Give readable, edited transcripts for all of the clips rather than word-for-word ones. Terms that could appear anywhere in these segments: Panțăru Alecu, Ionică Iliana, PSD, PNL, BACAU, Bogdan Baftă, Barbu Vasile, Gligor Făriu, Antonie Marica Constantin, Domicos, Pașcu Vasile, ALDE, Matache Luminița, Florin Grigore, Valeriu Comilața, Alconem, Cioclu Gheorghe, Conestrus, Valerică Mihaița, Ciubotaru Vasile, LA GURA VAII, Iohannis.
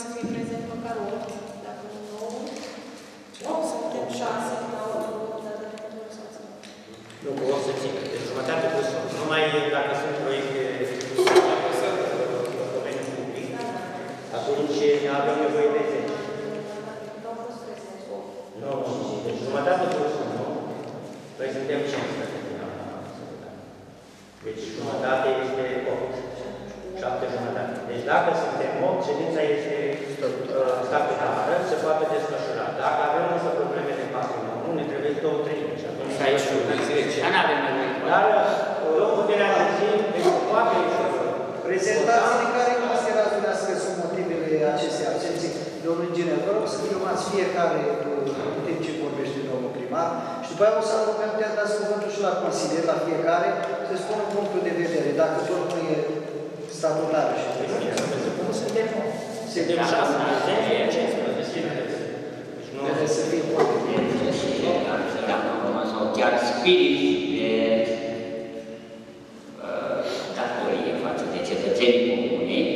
să fie prezent măcar 8, dacă nu 9. 8 sau 6, la 8, dar dacă nu 8 sau 10. Nu, cu 8 să țin. Deci jumătate de sus. Numai dacă sunt proiecte în domeniul public, atunci ne avem nevoie de 10. Nu au fost prezent 8. Nu, deci jumătate de sus, nu? Noi suntem 15. Deci jumătate este 8, 7 jumătate. Deci dacă suntem 8, ședința este statutară, se poate desfășura. Dacă avem însă probleme de 4-9, ne trebuie 2-3. Și atunci aici nu avem nevoie. Dar luăm puterea de zi, deci poate prezentați care considerați dumneavoastră sunt motivele acestei absenții. Domnul inginer, vă rog să filmați fiecare în timp ce vorbește domnul primar și după aceea o să avem de a dați cuvântul și la consilier, la fiecare, să spună punctul de vedere, dacă tot nu e statutară și de vedere. Nu suntem 6, 10, 15. Deci să fie poate și chiar spirit de datorie față de cetățenii comunei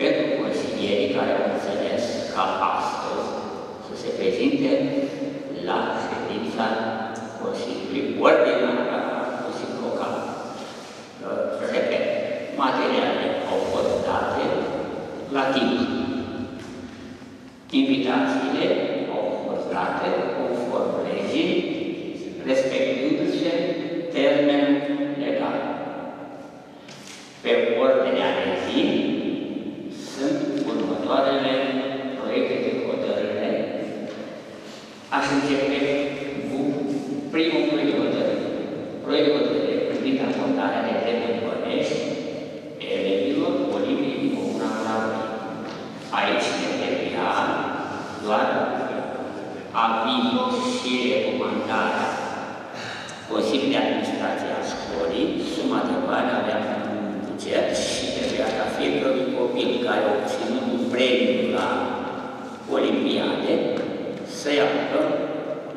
pentru consilierii care au înțeles ca astăzi să se prezinte la ședința Consiliului Ordinară a Consiliului Local. Repet, materialele au fost date la timp. Invitațiile au fost date conform legii, respectându-se termenul legal. Pe ordinea de zi sunt următoarele proiecte de hotărâre. Aș începe cu primul proiect de hotărâre. Proiect de hotărâre privind acordarea de drepturi bănești elevilor olimpici din Comuna Gura Vaii. Aici ne trebuia doar avizul și recomandarea posibil de administrația școlii, suma de bani avea un buget și trebuia ca fiecărui copil care a obținut un premiu la Olimpiade să-i apărăm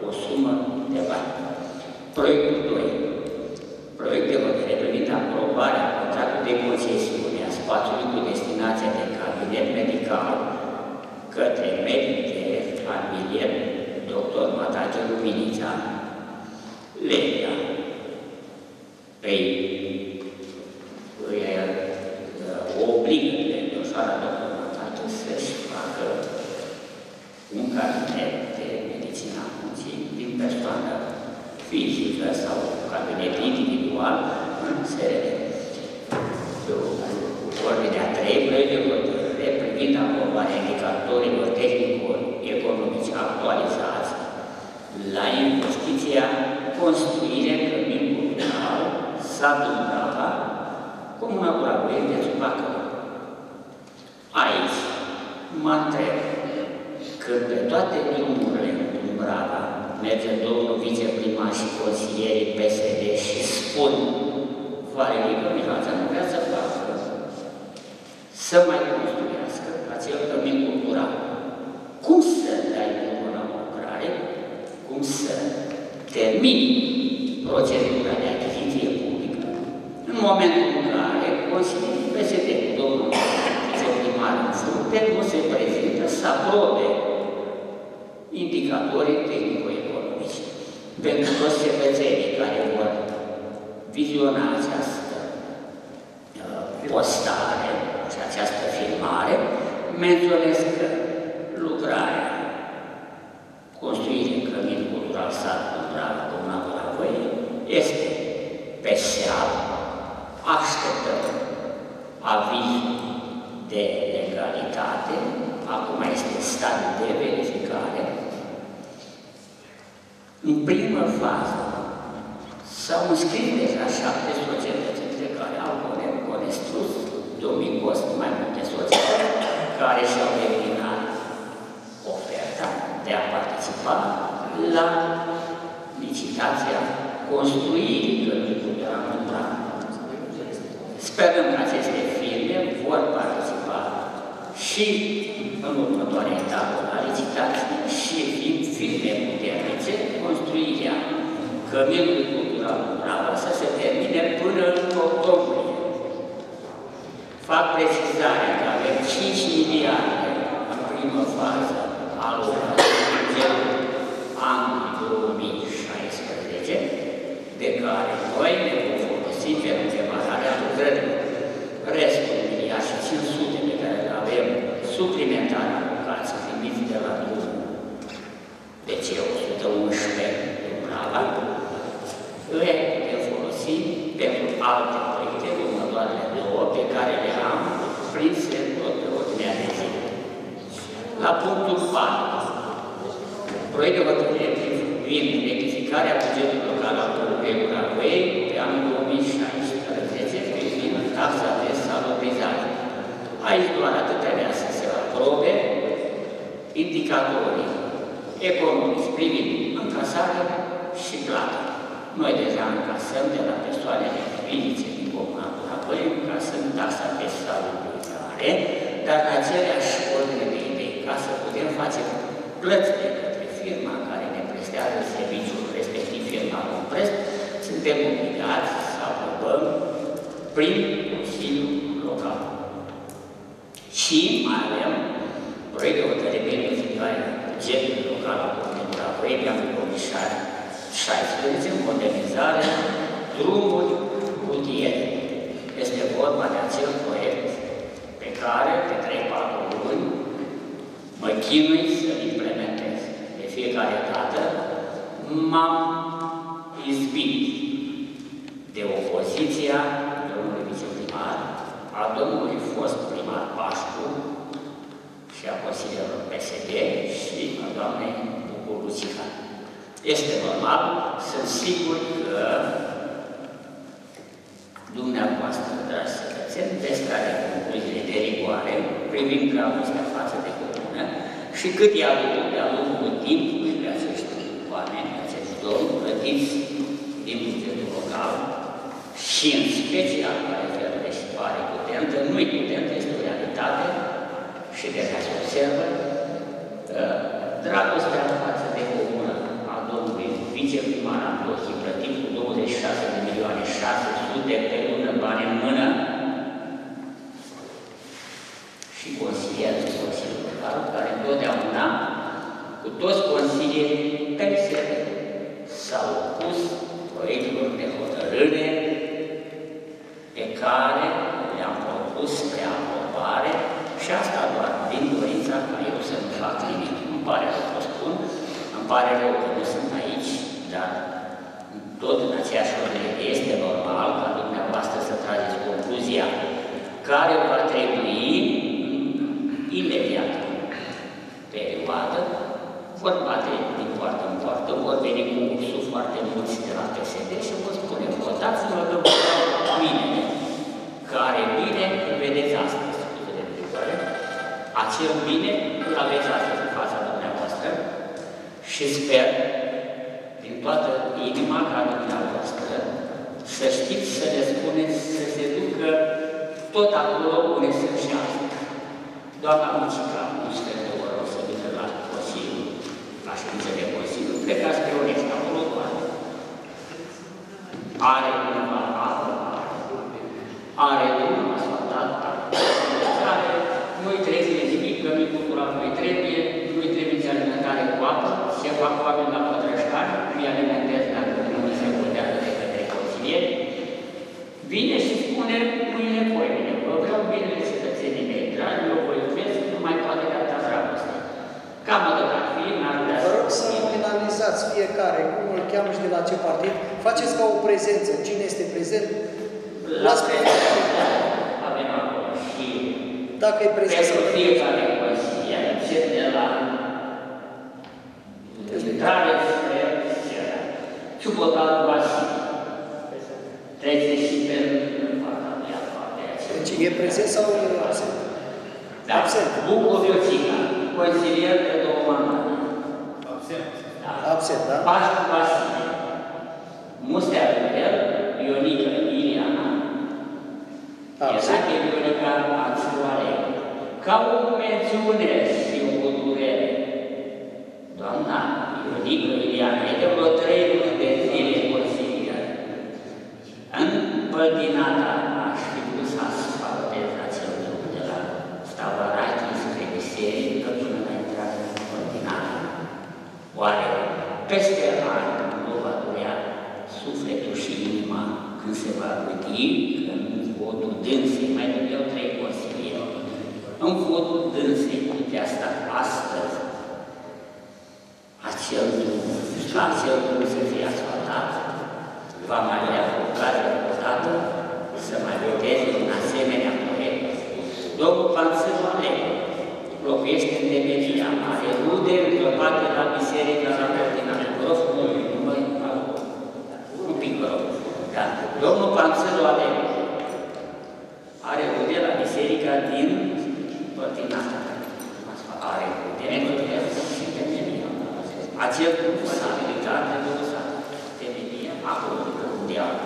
o sumă de bani. Proiectul 2. Proiect de hotărâre privind aprobarea contractului de concesiune a spațiului cu destinația de cabinet medical către medic de familie, dr. Matache Luminița, legea îi obligă pe dosoara dr. Matache să-și facă un cabinet de medicină a munții din persoană fizică sau cabinet individual în SRD. Ordinea 3, proiect de hotărâre privind aprobarea indicatorilor tehnico-economici actualizați la investiția construire cămin comunal, satul Brava, Comuna Gura Vaii, de Bacău. Aici mă întreb că pe toate drumurile din Brava merge domnul viceprimar și consilierii PSD și spun Valeriu Comilața nu vrea să facă, să mai construiască acel cămin cultural. Cum să dai drumul la lucrare? Cum să termini procedura de achiziție publică? În momentul în care consilierii PSD cu domnul viceprimar în frunte nu se prezintă să aprobe indicatorii tehnico-economici. Pentru toți cetățenii care vor viziona această postare și această filmare, menționez că lucrarea construirii în cămin cultural sat cultural Comuna Gura Vaii este pe seară. Așteptăm avizul de legalitate. Acum este stadiul de verificare. În primă fază s-au înscris deja 7 societăți, între care Alconem, Conestrus, Domicos, mai multe societăți care și-au terminat oferta de a participa la licitația construirii căminului la Mânturat. Sperăm că aceste firme vor participa și în următoarea etapă la licitație și fiind firme puternice, construirea căminului cultural Brava să se termine până în octombrie. Fac precizarea că avem 5 miliarde în primă fază a lucrării anului 2016, de care noi ne vom folosi pentru demararea lucrărilor. Restul miliard și 500 pe care le avem suplimentare care să primit de la Dumnezeu pe cei 111 din Brava, le vom folosi pentru alte proiecte, următoarele două pe care le am prins tot pe ordinea de zi. La punctul 4, proiectul hotărârii privind rectificarea bugetului local al LA GURA VAII pe anul 2016 privind taxa de salubrizare. Aici doar atât trebuia să se aprobe indicatorii economici privind încasare și plată. Noi deja încasăm de la persoanele fizice din Comuna Gura Văii, încasăm taxa de salubrizare, dar în aceleași ordine de idei, ca să putem face plățile către firma care ne prestează serviciul, respectiv firma în preț, suntem obligați să aprobăm prin Consiliul Local. Și mai avem proiectul de hotărâre în viitoare bugetului local al Comunei Gura Văii pe anul 2016, modernizare, drumuri rutiere. Este vorba de acel proiect pe care, de 3-4 luni, mă chinui să-l implementez. De fiecare dată m-am izbit de opoziția domnului viceprimar, a domnului fost primar Pașcu și a consilierului PSD și a doamnei Bucur Luțica. Este normal, sunt sigur că dumneavoastră, dragi cetățeni, veți trage concluziile de rigoare privind gravostea față de comună și cât i-a avut de-a lungul timpului pe acești oameni, pe acești domni, plătiți din bugetul local și, în special, care fiecare și pare putentă, nu-i putentă, este o realitate și de care se observă dragostea față de comună a domnului viceprimar Ambrosii, plătit cu 26.600.000 de lună bani în mână, și consilierii de Consiliul Local, care întotdeauna, cu toți consilierii PSD, s-au opus proiectelor de hotărâre pe care le-am propus spre aprobare, și asta doar din dorința ca eu să nu fac nimic. Îmi pare rău că o spun, îmi pare rău că nu sunt aici, dar tot în aceeași ordine este normal ca dumneavoastră să trageți concluzia care va trebui imediat perioadă, vor bate din poartă în poartă, vor veni cu ursul foarte mulți de la PSD și vor spune, votați-vă că votați mâine, care mâine vedeți astăzi, scuzele de lucrare, acel mâine îl aveți astăzi în fața dumneavoastră și sper din toată inima ca dumneavoastră să știți să le spuneți să se ducă tot acolo unde sunt și astăzi. Doamna Lucica, nu stă de oră, o să vină la Consiliu, la ședință de Consiliu, plecați pe Onești, acolo doar. Are cumva apă, are unul asfaltat, care nu-i trebuie nimic, că nu-i cultura, nu-i trebuie, nu-i trebuie de alimentare cu apă, se fac oameni la pătrășcare, nu-i alimentez dacă nu se putează de către consilieri. Vine și spune, mâine, poimine, vă vreau bine cetățenii mei, dragi, eu vă iubesc, nu mai poate de alta dragoste. Cam atât ar fi, n-ar vrea să... Vă rog să nominalizați fiecare, cum îl cheamă și de la ce partid, faceți ca o prezență, cine este prezent, las pe fiecare. Avem acolo și... Dacă e prezent... Pentru fiecare consilier, încep de la... Intrare spre Sera. Ciubotatul Vasile. Trece și pe fața mea, partea aceea. Deci e prezent sau e absent? Da, absent. Bucur Iocica, consilier de două mandate. Absent. Da. Absent, da? Pașcu Vasile. Mustea Rubel, Ionică Iliana. Exact, Ionica Anțioare. Ca o mențiune și o durere. Doamna Ionică Iliana e de vreo 3 luni de zile consilier. În pădinata aș fi pus asfaltez acel lucru de la Stavarachi spre biserică, în votul dânsei cu asta astăzi, acel drum, și acel drum să fie asfaltat, va mai avea ocazia odată să mai voteze în asemenea proiect. Domnul Panțăroane locuiește în Demeria, are rude îngropate la biserica la Cardinal Grof, un pic grof. Dar domnul Panțăroane are rude la biserica din Părtinata. Are rude negotrează și Demeria. Acel grup în abilitate de lăsat Demeria, acolo, unde are.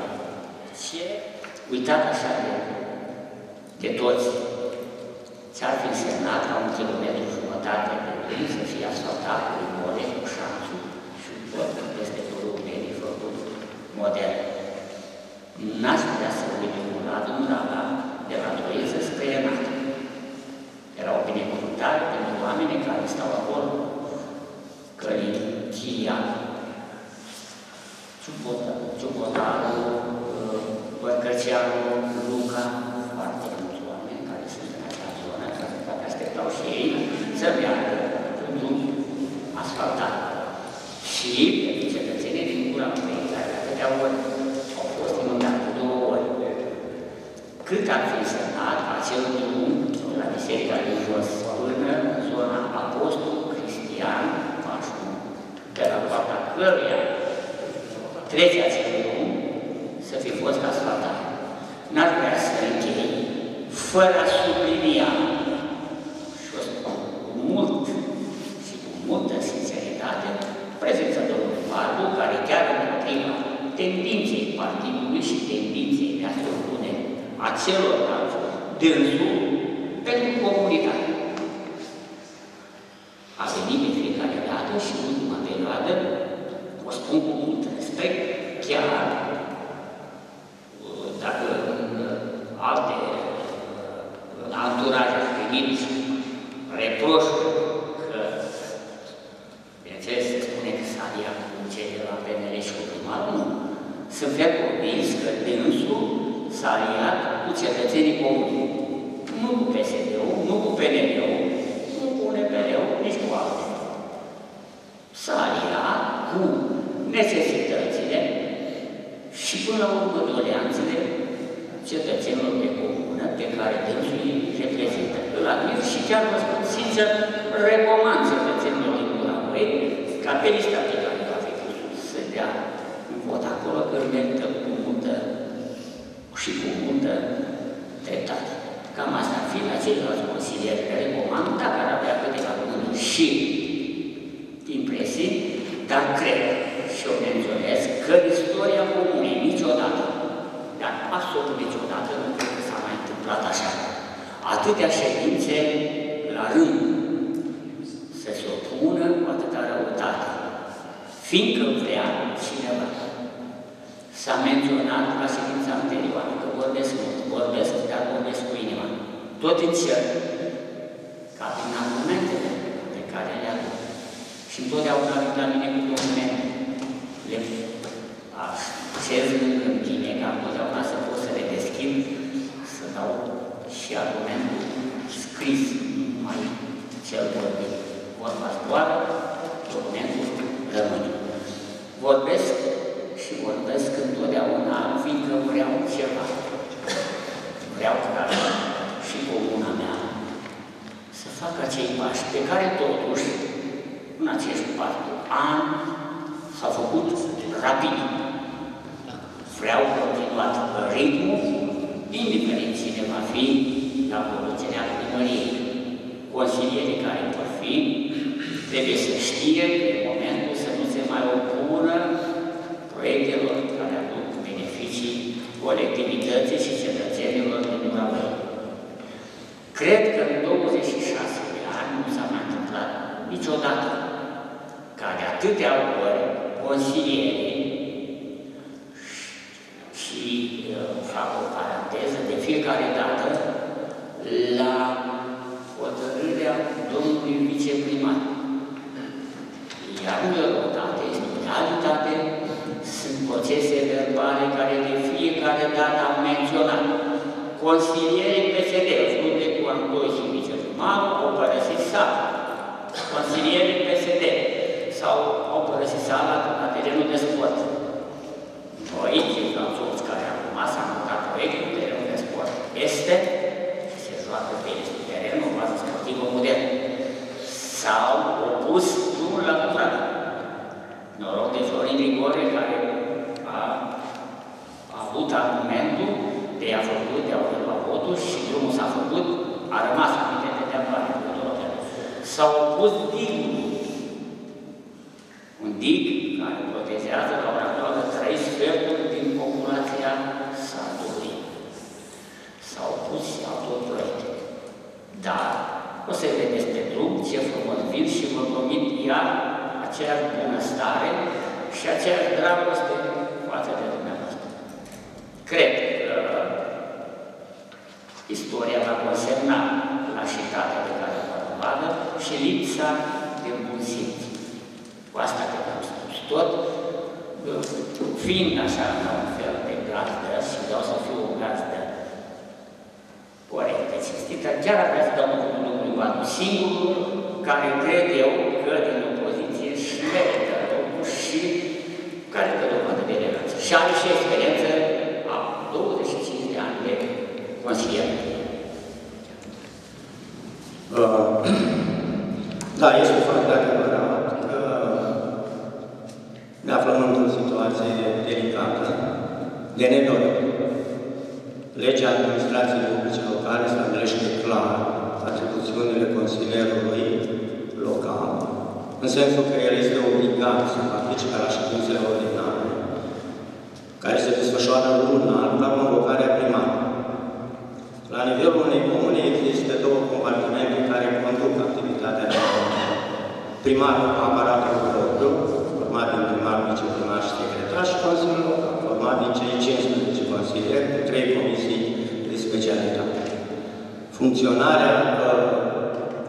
Ce? Uitat așa de toți. Ți-ar fi însemnat ca un kilometru jumătate de drum să fie asfaltat cu mole, cu șanțuri și un port peste turul unei făcut modern. N-ați putea să uite un lat în rana de la Troieză scăienată. Era o binecuvântare pentru oamenii care stau acolo, Călinchia, Ciubotarul, Bărcăceanul, Luca, foarte mulți oameni care sunt în acea zonă, care așteptau și ei să meargă în drum asfaltat. Și cetățenii din Gura Vaii, care de câtea ori au fost inundat de două ori, cât ar fi însemnat acel drum la biserica de jos până în zona Apostol Cristian Pașcu, de la partea căruia trece acel drum, să fi fost asfaltat. N-ar vrea să închei fără a sublinia, și o spun mult și cu multă sinceritate, prezența domnului Barbu, care chiar împotriva tendinței partidului și tendinței de a se opune a celorlalți dânsul pentru comunitate. A venit de fiecare dată și în ultima perioadă, o spun cu mult respect, chiar dacă în alte anturaje au primit reproșul că, bineînțeles, se spune că s-a aliat cu cei de la PNL și cu primarul, nu. Sunt fel convins că dânsul s-a aliat cu cetățenii comuni. Nu cu PSD-ul, nu cu PNL-ul, nu cu UNPR-ul, nici cu altele. S-a aliat cu necesitățile și până la urmă doleanțele cetățenilor de comună pe care dânsul îi reprezintă. Îl admir și chiar vă spun sincer, recomand cetățenilor din Gura Vaii ca pe lista pe care va fi pus să dea un vot acolo, că îl merită cu multă și cu multă dreptate. Cam asta ar fi la ceilalți consilieri că recomand, dacă ar avea câteva cuvânturi și impresii, dar cred și o menționez că istoria comunei niciodată, dar absolut niciodată, nu cred că s-a mai întâmplat așa. Atâtea ședințe la rând să se opună cu atâta răutate, fiindcă vrea cineva. S-a menționat la ședința anterioară că vorbesc mult, vorbesc, dar vorbesc cu inima. Tot încerc, ca prin argumentele pe care le aduc. Și întotdeauna vin la mine cu documente. Le așez lângă mine, ca întotdeauna să pot să le deschid, să dau și argumentul scris, nu numai cel vorbit. Vorba zboară, documentul rămâne. Vorbesc și vorbesc întotdeauna, fiindcă vreau ceva. Vreau ca și comuna mea să facă acei pași pe care totuși, în acești 4 ani, s-a făcut rapid. Vreau continuat ritmul, indiferent cine va fi la conducerea primăriei. Consilierii care vor fi trebuie să știe că e momentul să nu se mai opună proiectelor care aduc beneficii colectivității și cetățenilor din Gura Vaii. Cred că în 26 de ani nu s-a mai întâmplat niciodată ca de atâtea ori consilierii, și fac o paranteză, de fiecare dată la hotărârea domnului viceprimar. Iar odată este o realitate, sunt procese verbale care de fiecare dată am menționat. Consilierii PSD, nu de cu Antoși viceprimar. primar, au părăsit sala, consilierii PSD sau au părăsit sala la terenul de sport. Aici, la toți care acum s-a mutat proiectul, terenul de sport este, se joacă pe este terenul, o bază sportivă modernă. S-au opus turul la contrat. Noroc de Florin Grigore, care a avut argumentul de a făcut, de a urma votul și drumul s-a făcut, a rămas amintete de amploare. S-au opus digul, un dig care protejează la ora actuală 3 sferturi din populația satului. S-au opus și au tot proiecte. Dar o să vedeți pe drum ce frumos vin și vă promit iar aceeași bunăstare și aceeași dragoste față de dumneavoastră. Cred că istoria va consemna lașitatea de care o vadă și lipsa de bun simț. Cu asta cred că am spus tot, fiind așa ca un fel de gazdă și vreau să fiu o gazdă corectă, cinstită, chiar avea să dau un lucru singurul care cred eu că din opoziție și merită locul și care dă dovadă de eleganță. Și are și experiență a 25 de ani de consilier. Da, este foarte adevărat că ne aflăm într-o situație delicată, de nedorit. Legea administrației publice locale stabilește clar atribuțiunile consilierului local, în sensul că el este obligat să participe la ședințele ordinare, care se desfășoară lunar la convocarea primarului. La nivelul unei comune există 2 compartimente care conduc activitatea primarului. Primarul aparatul propriu, format din primar, viceprimar și secretar, și consiliul local, format din cei 15 consilieri cu 3 comisii de specialitate. Funcționarea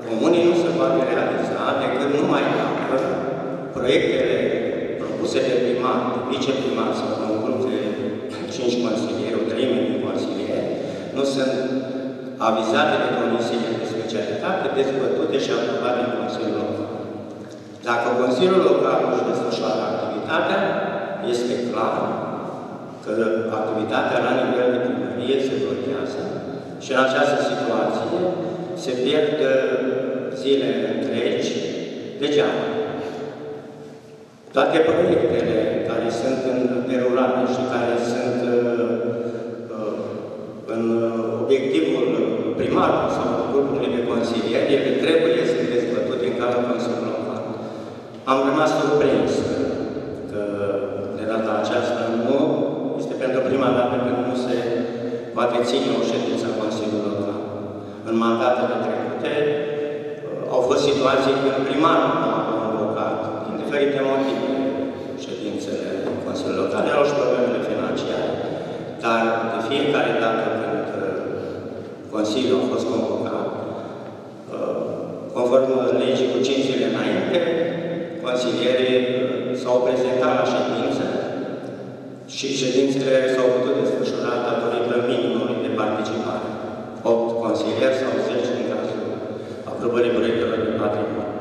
comunii nu se poate realiza decât numai dacă proiectele propuse de primar, de viceprimar sau de un grup de 5 consilieri, o treime de consilieri, nu sunt avizate de comisiile de specialitate, dezbătute și aprobate în Consiliul Local. Dacă Consiliul Local își desfășoară activitatea, este clar că activitatea la nivel de primărie se blochează. Și în această situație se pierd zile întregi degeaba. Toate proiectele care sunt în derulare și care sunt în obiectivul primarului sau grupului de consilieri, ele trebuie să fie dezbătute în cadrul Consiliului Local. Am rămas surprins că de data aceasta nu este pentru prima dată când nu se poate ține o ședință a Consiliului Local. În mandatele trecute au fost situații când primarul nu a convocat, din diferite motive, ședințele Consiliului Local, erau și problemele financiare. Dar de fiecare dată când Consiliul a fost convocat, conform legii cu 5 zile înainte, consilierii s-au prezentat la ședință și ședințele s-au putut desfășura datorită minimului de participare. 8 consilieri sau 10 în cazul aprobării proiectelor de patrimoniu.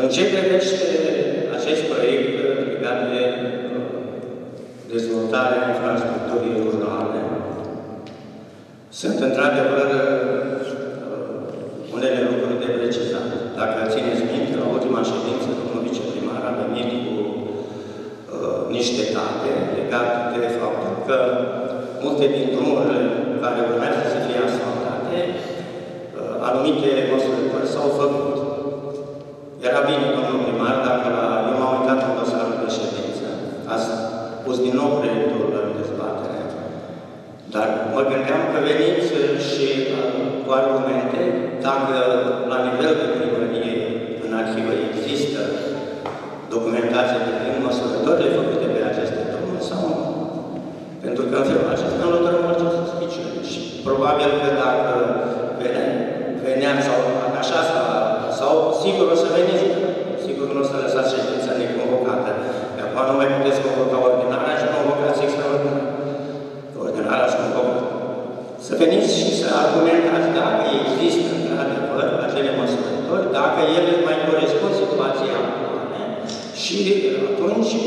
În ce privește acest proiect legat de dezvoltarea infrastructurii rurale, sunt într-adevăr unele lucruri de precizat. Dacă țineți minte, la ultima ședință, domnul viceprimar a venit cu niște date legate de faptul că multe din drumurile care urmează să fie asfaltate, anumite măsurători s-au făcut. Era bine, domnul primar, dacă eu m-am uitat în dosarul de ședință, ați pus din nou proiectul în dezbatere. Dar mă gândeam că veniți și cu argumente, dacă la nivel de primărie, în arhivă, există documentație privind măsurătorile făcute pe aceste drumuri sau nu. Pentru că în felul acesta înlăturăm orice suspiciune. Și probabil că dacă veneam sau atașați sau sigur o să veniți, sigur nu o să lăsați ședința neconvocată. Că acum nu mai puteți convoca ordinarea și convocați extraordinară. Ordinarea ați convocat. Să veniți și să argumentați dacă există Și atunci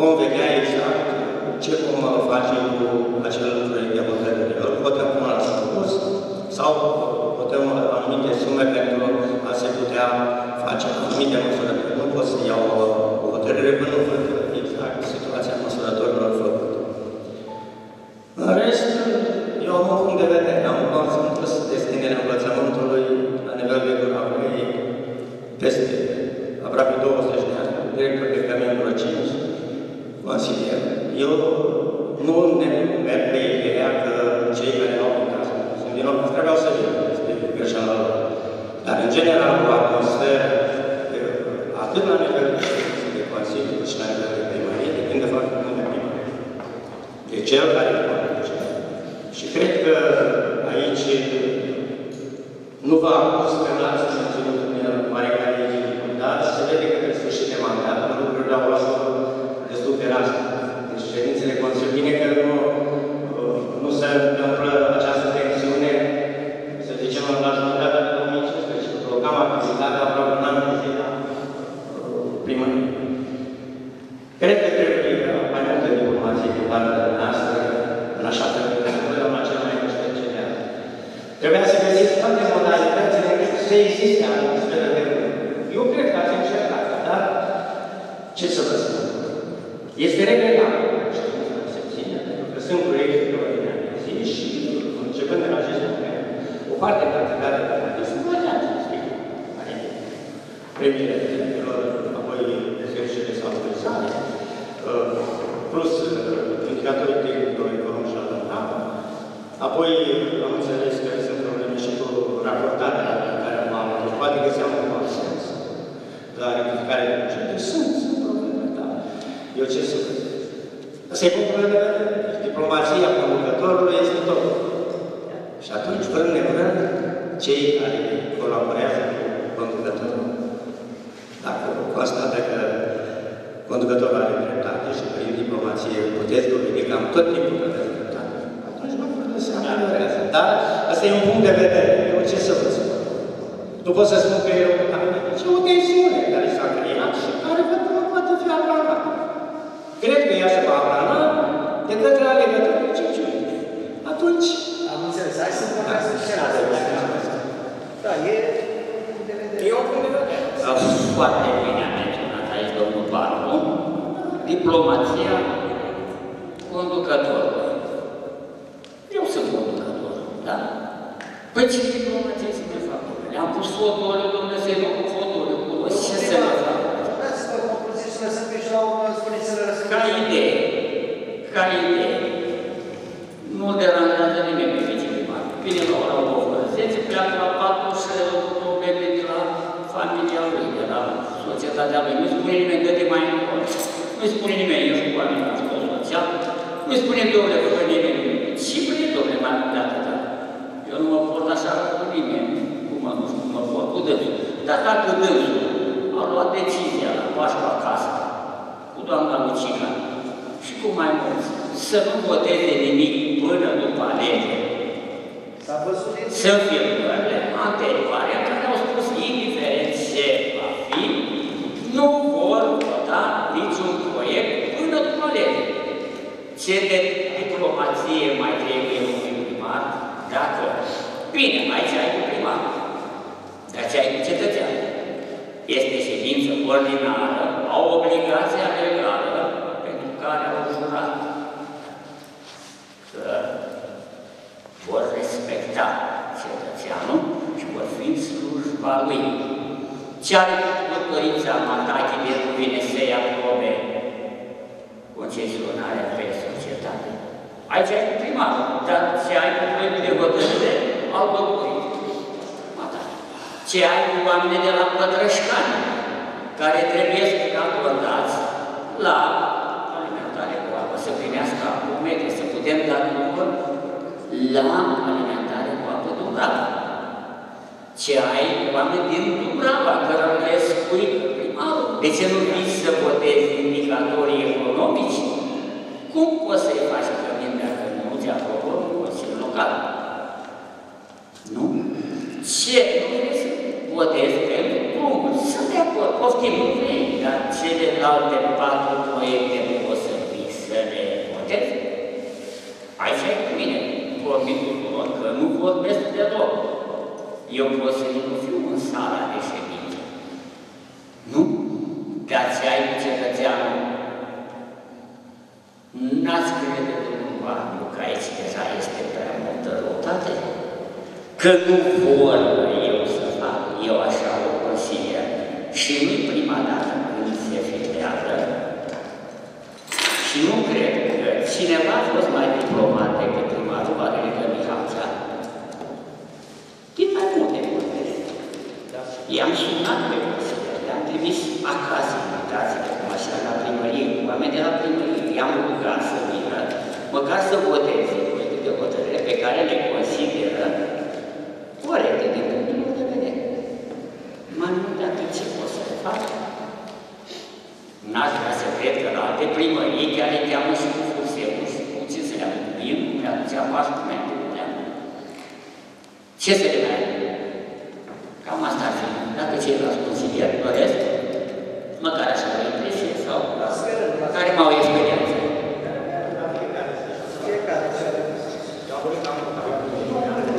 vom vedea exact ce vom face cu acel proiect de hotărâre. Ori putem până la spus, sau putem anumite sume pentru a se putea face anumite măsurători. Nu pot să iau o hotărâre până nu văd exact situația măsurătorilor făcută. În rest, eu am un punct de vedere. Am pus destinele învățământului la nivel de Gura Vaii peste aproape 20 de ani, director de Cameră 5, consilier. Eu nu merg pe ideea că cei care au lucrat sunt din nou, trebuiau să vină despre personal. Dar, în general, o atmosferă, atât la nivel de consiliu, cât și la nivel de primărie, depinde foarte mult de primărie. De cel care îl conduce. Și cred că aici nu va spera să se ținut în el mai care e din dar se vede că trebuie sfârșit de mandat, lucrurile au luat destul pe rastă. Deci, ședințele Consiliului, bine că nu se întâmplă această tensiune, să zicem, la jumătatea de 2015, că cam activitatea aproape un an de zi la primărie. Cred că trebuie mai multe informații din partea noastră, în așa fel, că suntem la cea mai descendează. Trebuia să găsiți toate modalitățile să existe atmosferă de lucru. Eu cred că ați încercat, dar ce să vă spun? Este regretabil știința se ține, pentru că sunt proiecte de ordine de zi și, începând de la acest moment, o parte de activitate de la zi sunt variate, adică premiile tinerilor, apoi serviciile sau autorizare, plus indicatorii tehnici, apoi am înțeles că sunt probleme și cu raportarea pe care am avut. Deci poate că seamă un consens. Dar în care sunt probleme, da. Eu ce sunt? Asta e punctul de vedere. Diplomația conducătorului este tot. Și atunci, fără nevoie, cei care colaborează cu conducătorul, dacă constată că conducătorul are dreptate și prin diplomație puteți dovedi cam tot timpul de vedere. Se ameliorează, dar asta e un punct de vedere. Eu ce să vă spun? Nu pot să spun că eu am nici o tensiune care s-a creat și care nu poate fi aplanată. Cred că ea se va aplana de către alegătorii cinciuni. Atunci... Am înțeles, hai să vă dați un cel acesta. Da, e un punct de vedere. E un punct de vedere. A fost foarte bine menționat aici, domnul Barbu. Diplomația conducătorului. Eu sunt conducător, da? Păi ce diplomație să ne fac? Le-am pus fotoliu, Dumnezeu, nu cu fotoliu, cu rost. Ce să ne fac? Dați-vă concluzie să răspundeți la urmă, spuneți să răspundeți. Ca idee, nu deranjează nimeni pe victimar. Vine la ora 9:10, pleacă la 4 și probleme de la familia lui, de la societatea lui. Nu-i spune nimeni, dă-te mai încolo. Nu-i spune nimeni, eu știu cu amintați cu social. Nu-i spune, domnule, că nimeni nu-i. Și prin domnule, mai mult de atâta. Eu nu mă port așa cu nimeni, nu mă port cu dânsul. Dar dacă dânsul a luat decizia la Pașca acasă, cu doamna Lucica și cu mai mulți, să nu voteze nimic până după alegeri, să fie lucrurile anterioare, care au spus, indiferent ce va fi, nu vor vota niciun proiect până după alegeri. Ce de diplomație mai trebuie unui primar, dacă... Bine, aici ai cu primar, dar ce ai cu cetățean. Este ședință ordinară, au obligația legală pentru care au jurat că vor respecta cetățeanul și vor fi în slujba lui. Ce are autorița mandatului de cuvine să-i aprobe concesionarea pe societate? Aici ai cu primarul, dar ce ai cu proiectul de hotărâre al doctorii. Ce ai cu oamenii de la Pătrășcani, care trebuie să fie acordați la alimentare cu apă, să primească apă metre, să putem da număr la alimentare cu apă Dubrava. Ce ai cu oamenii din Dubrava, care le spui primarul. De ce nu vrei să votezi indicatorii economici? Cum poți să-i faci plămâni dacă nu ți aprobă un consiliu local? Nu? Ce? Nu vrei să votezi pentru drumuri? Să te de acord, poftim, nu vrei, dar celelalte 4 proiecte o să vii să le votezi? Aici e cu mine, vorbim cu lor, că nu vorbesc deloc. Eu pot să nu fiu în sala de ședință. Nu? Dar ți-ai cetățeanul. N-ați crede de cumva, nu că aici deja este prea multă rotate. Că nu vor eu să fac, eu așa o consider. Și nu-i prima dată când se filtrează. Și nu cred că cineva a fost mai diplomat decât primarul Valerică Mihaița. Din mai multe vorbire. I-am sunat pe consilieră, le-am trimis acasă invitațiile, cum așa, la primărie, cu oameni de la primărie. I-am rugat să vină, măcar să voteze proiecte de hotărâre pe care le consideră corecte din punctul meu de vedere. Mai mult atât ce pot să le fac. N-aș vrea să cred că la alte primării chiar le cheamă și cu furseul și cu ce să le amintim, cum le aduceam așa cum le amintim. Ce să le mai amintim? Cam asta ar fi. Dacă ceilalți consilieri doresc, măcar așa o impresie sau care m-au experiență.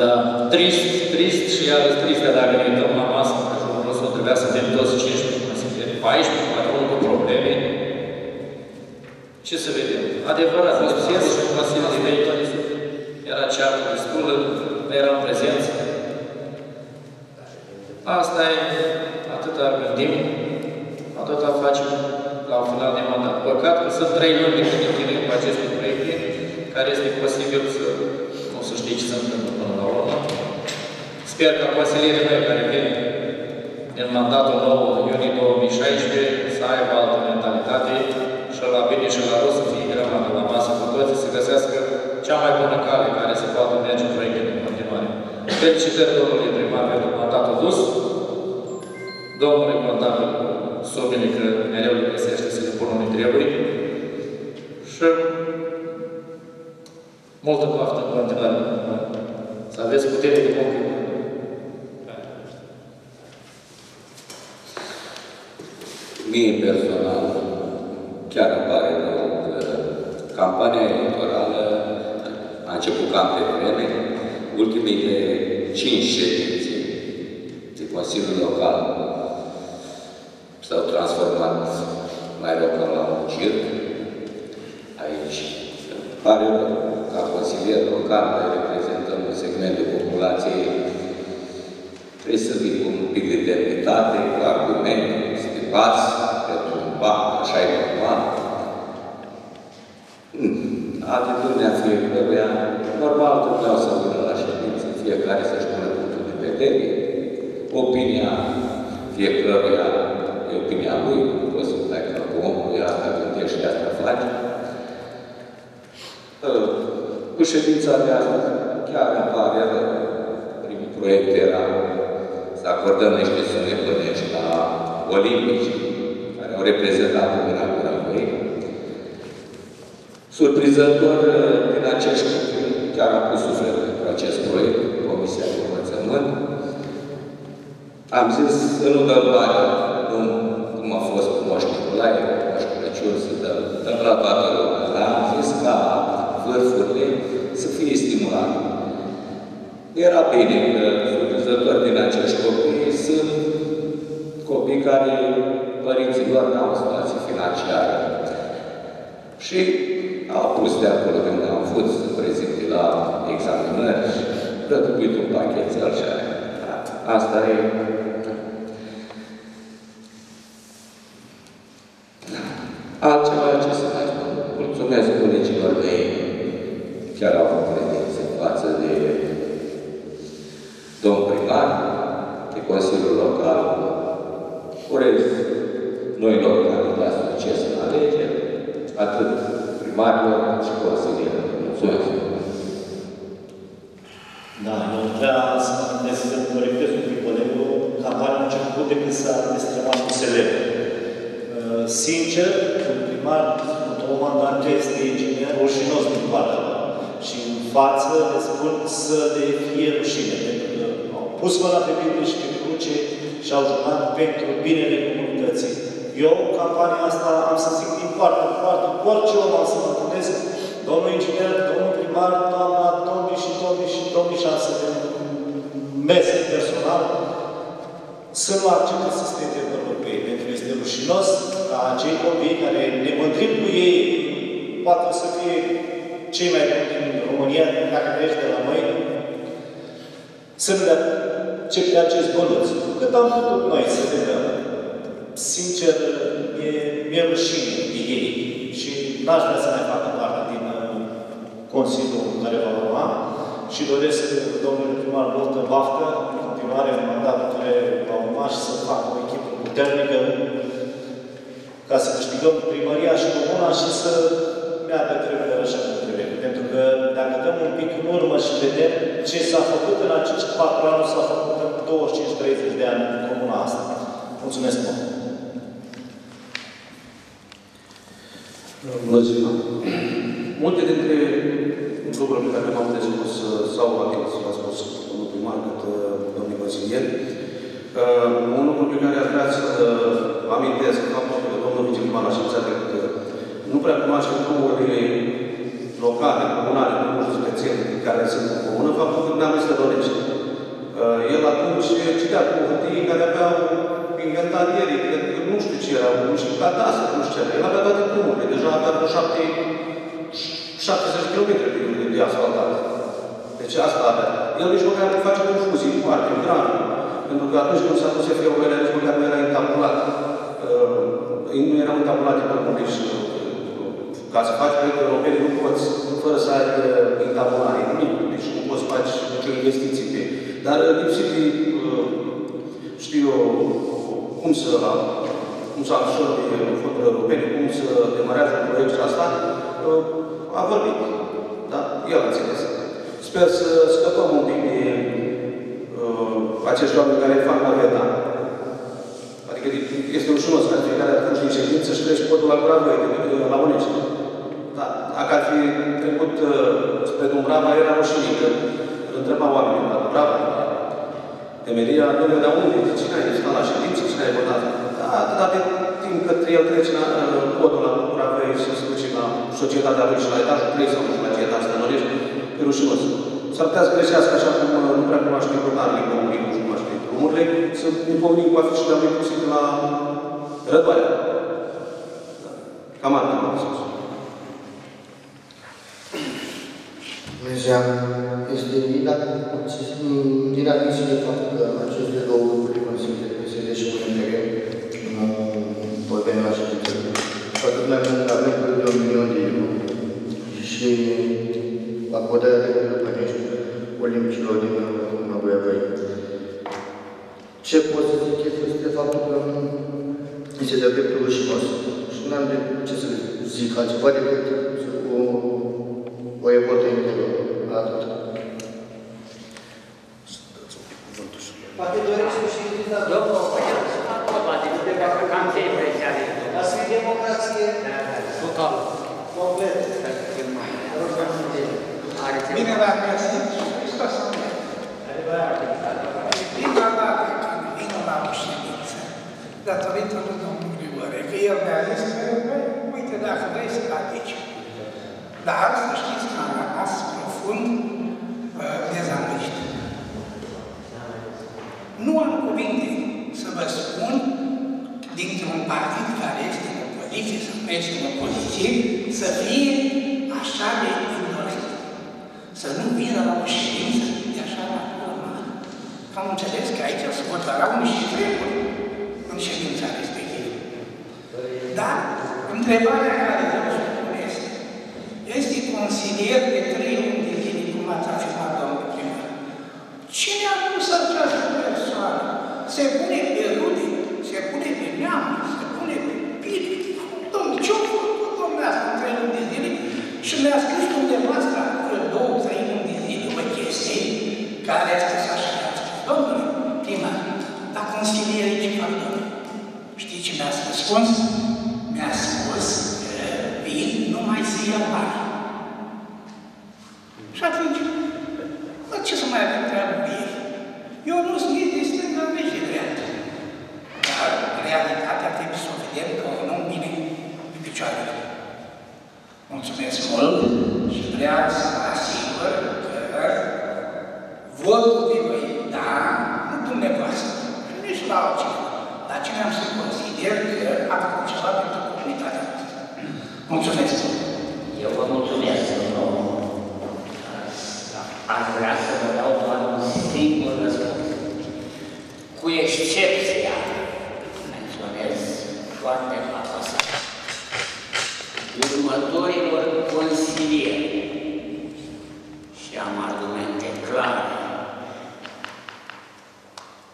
Da, trist și iarăși tristă dacă ne uităm la masă, că jurul nostru trebuia să avem 12-15 consilieri, 14, patronul cu probleme. Ce să vedem? Adevărat, consilieri și consilieri era ceartă de sculă, eram prezenți. Asta e, atâta gândim, atâta facem la final de mandat. Păcat că sunt 3 luni de când întâlnim cu aceste proiecte, care este posibil să nu se știe ce se întâmplă până la urmă. Sper că consilierii mei care vin din mandatul nou, în iunie 2016, să aibă altă mentalitate și la bine și la rău să fie grămadă la masă cu toți, să găsească cea mai bună cale care se poate merge proiectele în continuare. Felicitări domnului primar pentru mandatul dus, domnului contabil sumele că mereu le găsește să le pună unde trebuie și multă coaftă în continuare. Să aveți putere de muncă. Mie personal chiar îmi pare rău că campania electorală a început cam pe vreme. Ultimele 5 ședințe de Consiliul Local s-au transformat mai rău ca la un circ. Aici îmi pare rău. Ca consilier local, care reprezentăm un segment de populație, trebuie să fii cu un pic de demnitate, cu argumente, să te bați pentru un ban, așa e normal. Atitudinea fiecăruia, normal trebuiau să vină la ședință, fiecare să-și pună punctul de vedere. Opinia fiecăruia e opinia lui, nu poți să-mi dai că omul e asta gândește și de asta face. Cu ședința de astăzi, chiar îmi pare rău. Primul proiect era să acordăm niște sume bănești la olimpici, care au reprezentat în LA Gura. Surprizător, din acești copii, chiar am pus suflet pentru acest proiect, Comisia de Învățământ. Am zis să nu dăm bani, cum a fost cu Moș Nicolae, cu Moș Crăciun, să dăm la toată lumea. Dar am zis ca vârfurile să fie stimulate. Era bine că surprizători din acești copii sunt copii care părinții lor n-au situații financiare. Și au pus de acolo când am fost să prezinte la examinări și rătăcuit un pachetel și aia. Asta e. Altceva ce să mai spun. Mulțumesc colegilor mei. Chiar au avut credință față de domn primar, de Consiliul Local. Urez noi locali la succes în alegeri, atât primarilor, cât și consilierilor. Mulțumesc! Da, eu vreau să mă gândesc că corectez un pic colegul, campania a început decât s-a destremat cu SLR. Sincer, un primar, într-o mandat, este inginer rușinos din partea lor. Și în față le spun să le fie rușine. Pentru că au pus mâna pe Biblie și pe Biblie politice și-au jucat pentru binele comunității. Eu, campania asta, am să zic din parte în parte, cu orice om am să mă întâlnesc, domnul inginer, domnul primar, doamna, domnii și am să mers personal, să nu accepte să se întâmplă pe ei, pentru că este rușinos ca acei copii care ne mândrim cu ei, poate o să fie cei mai buni din România, dacă treci de la noi, să nu dea ce pe acest bănuț. Cât am putut noi să ne dăm. Sincer, mi-e rușine de ei și n-aș vrea să mai facă parte din Consiliul care va urma și doresc domnului primar Bogdan Baftă, în continuare, în mandatul care va urma și să facă o echipă puternică ca să câștigăm primăria și comuna și să meargă treburile așa cum trebuie. Pentru că dacă dăm un pic în urmă și vedem ce s-a făcut în acești 4 ani, s-a făcut în 25-30 de ani în comuna asta. Mulțumesc mult! Bună ziua! Multe dintre lucruri pe care m-am dezbus sau l-a spus domnul primar, cât domnul consilier, un lucru pe care aș vrea să amintesc, faptul că domnul viceprimar la ședința trecută nu prea cunoaște lucrurile locale, comunale, lucruri județene care sunt în comună, faptul că n-am zis de dorește. El atunci citea cu hârtii care aveau inventariere, cred că nu știu ce erau, nu știu cadastru, nu știu ce era. El avea toate drumurile, deja avea vreo 70 km de asfaltat. Deci asta avea. El nici măcar nu face confuzii, foarte grave. Pentru că atunci când s-a dus FEOL, nici măcar nu era intabulat. Nu erau intabulate drumurile și ca să faci proiecte europene nu poți, fără să ai intabulare, nimic. Deci nu poți face nicio investiție pe. Dar lipsit de, știu eu, cum să absorbe fondurile europene, cum să demarează un proiect și asta, a vorbit. Da? El a înțeles. Sper să scăpăm un pic de acești oameni care fac naveta. Adică este rușinos ca fiecare a făcut niște ședințe și treci podul la Gura Vaii, la Unești. Dar dacă ar fi trecut spre Dumbrava, era rușine, că întreba oamenii la Dumbrava. Temeria, domnule, dar unde? Cine a ieșit la ședință? Cine a votat? Da, atâta de timp cât el trece la podul la Gura Vaii și se duce la societatea lui și la etajul 3 sau nu știu la ce etaj, dar Unești, e rușinos. S-ar putea să greșească așa cum nu prea cunoaște importantele comunii, nu cunoaște drumurile, să ne pomnim cu afișele lui inclusiv la Rădoarea. Cam atât am spus. Legea este inadmisibil de faptul că aceste două lucruri consider de PSD și UNR vorbim la ședință. Cu atât mai mult că avem de €1.000.000 și acordarea regulilor părești olimpicilor din Gura Vaii. Ce pot să zic este faptul că este de-a dreptul rușinos și nu am de ce să zic altceva decât o evoltă interioră. Atât. Poate doresc și domnul dar să democrație total. Complet. Bine la acasă. Prima dată când vină la o ședință, datorită lui domnul Grigore, că el mi-a zis că, uite, dacă vrei să participi. Dar să știți că am rămas profund dezamăgit. Nu am cuvinte să vă spun dintr-un partid care este în opoziție, să mergi în opoziție, să fie așa de ignorant. Să nu vină la o ședință de așa la urmă. Că am înțeles că aici se vor dăra unii treburi în ședința respectivă. Dar întrebarea care trebuie să spun este, este consilier de 3 luni de zile, cum ați afirmat, domnul primar. Cine a pus această persoană? Se pune pe rude, se pune pe neamă, se pune pe pire. Domnul, ce-o făcut, domnul, asta, 3 luni de zile? Și mi-a scris undeva asta, 2-3 luni de zile, o chestie care a scris așa. Domnul primar, dar consilierii ce fac, domnul? Știi ce mi-a răspuns? Mi-a spus că vin numai să iau bani. Și atunci, ce să mai avem treabă cu ei? Eu nu sunt nici de stânga veșnică.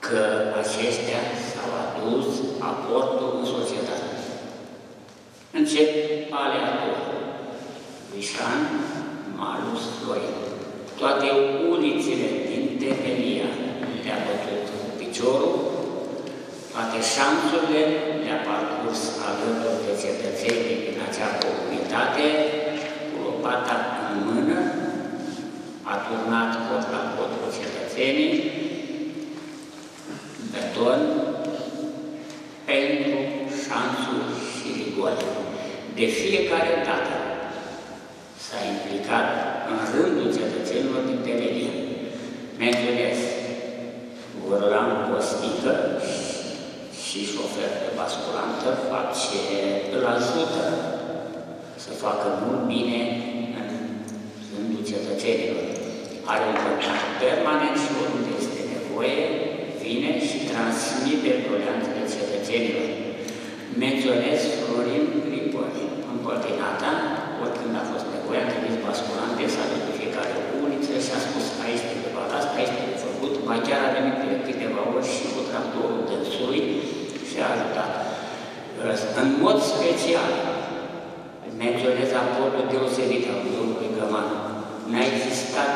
că aceștia s-au adus aportul în societate. Încep aleator. Vișan, Malus, Florin. Toate ulițile din Temelia le-a bătut piciorul, toate șanțurile le-a parcurs alături de cetățenii din acea comunitate, cu lopata în mână, a turnat cot la cot cu cetățenii, beton, pentru șanțul și rigole. De fiecare dată s-a implicat în rândul cetățenilor din Temelia. Menționez, Gorlan Costică și șofer de basculantă face, îl ajută să facă mult bine în rândul cetățenilor. Are un contact permanent și oriunde este nevoie, vine și transmite doleanțele cetățenilor. Menționez Florin Gripoli, împătinata, oricând a fost nevoie, a trimis basculante, s-a dus pe fiecare uliță și a spus aici de asta, aici de făcut, mai chiar a venit de câteva ori și cu tractorul dânsului și a ajutat. În mod special, menționez aportul deosebit al domnului Găman. N-a existat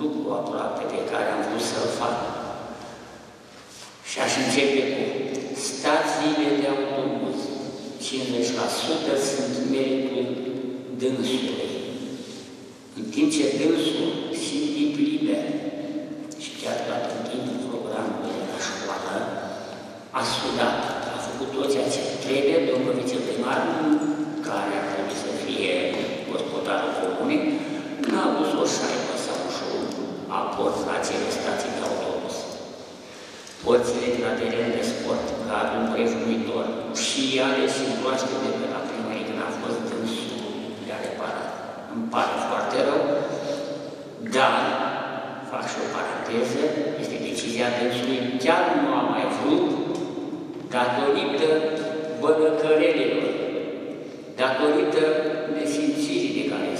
lucru aproape pe care am vrut să-l fac. Și aș începe cu stațiile de autobuz. 50% sunt meritul dânsului. În timp ce dânsul și în timp liber, și chiar toată în timpul programului la școală, a studat, a făcut tot ceea ce trebuie, domnul viceprimarul, care ar trebui să fie gospodarul comunei, n-a avut o șaibă sau un aport la acele stații de autobuz. Porțile de la teren de sport, la un prejunitor, și ale și broaște de pe la primărie, când a fost dânsul, le-a reparat. Îmi pare foarte rău, dar, fac și o paranteză, este decizia dânsului, chiar nu a mai vrut, datorită bălăcărelilor, datorită nesimțirii de care